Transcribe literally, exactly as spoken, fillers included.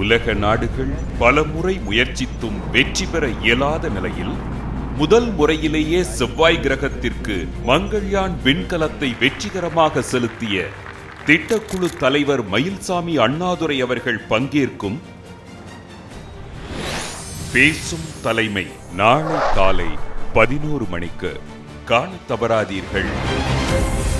உலக நாடுகள் பலமுறை முயற்சித்தும் வெற்றி பெற இயலாத நிலையில் முதல் முறையிலேயே செவ்வாய் கிரகத்திற்கு மங்கள்யான் விண்கலத்தை வெற்றிகரமாக செலுத்திய திட்டக்குழு தலைவர் மயில்சாமி அண்ணாதுரை அவர்கள் பங்கேற்கும் பேசும் தலைமை நாளை காலை பதினோரு மணிக்கு காண தவறாதீர்கள்.